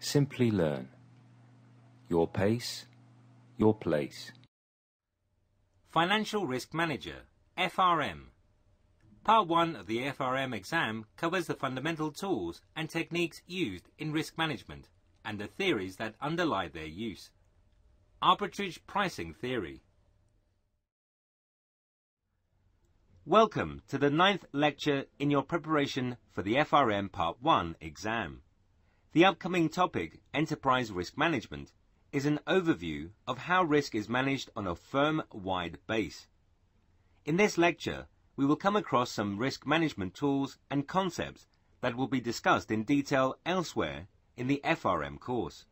Simply learn. Your pace, your place. Financial Risk Manager, FRM. Part 1 of the FRM exam covers the fundamental tools and techniques used in risk management and the theories that underlie their use. Arbitrage Pricing Theory. Welcome to the 9th lecture in your preparation for the FRM Part 1 exam. The upcoming topic, Enterprise Risk Management, is an overview of how risk is managed on a firm-wide base. In this lecture, we will come across some risk management tools and concepts that will be discussed in detail elsewhere in the FRM course.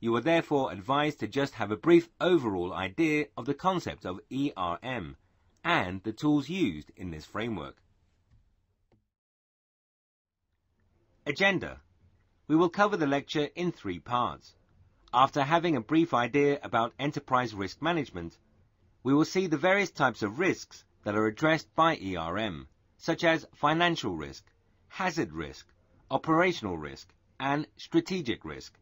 You are therefore advised to just have a brief overall idea of the concept of ERM, and the tools used in this framework. Agenda. We will cover the lecture in 3 parts. After having a brief idea about enterprise risk management, we will see the various types of risks that are addressed by ERM, such as financial risk, hazard risk, operational risk, and strategic risk.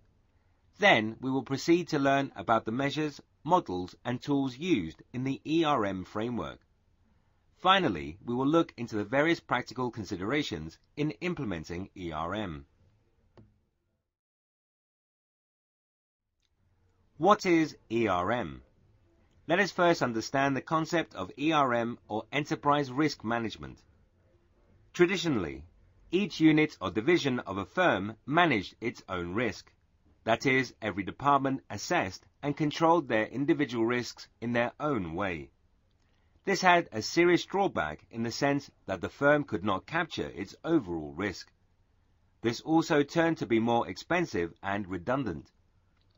Then we will proceed to learn about the measures, models, and tools used in the ERM framework. Finally, we will look into the various practical considerations in implementing ERM. What is ERM? Let us first understand the concept of ERM, or Enterprise Risk Management. Traditionally, each unit or division of a firm managed its own risk. That is, every department assessed and controlled their individual risks in their own way. This had a serious drawback in the sense that the firm could not capture its overall risk. This also turned to be more expensive and redundant.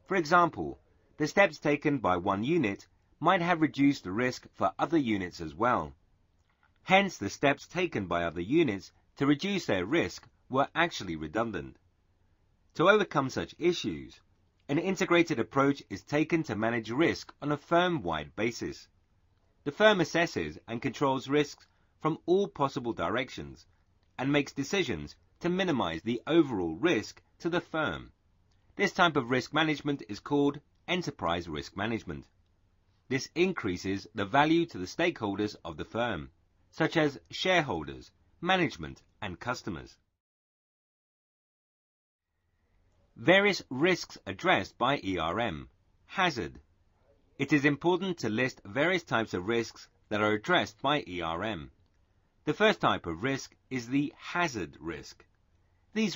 For example, the steps taken by one unit might have reduced the risk for other units as well. Hence, the steps taken by other units to reduce their risk were actually redundant. To overcome such issues, an integrated approach is taken to manage risk on a firm-wide basis. The firm assesses and controls risks from all possible directions and makes decisions to minimize the overall risk to the firm. This type of risk management is called enterprise risk management. This increases the value to the stakeholders of the firm, such as shareholders, management, and customers. Various risks addressed by ERM. Hazard. It is important to list various types of risks that are addressed by ERM. The first type of risk is the hazard risk. These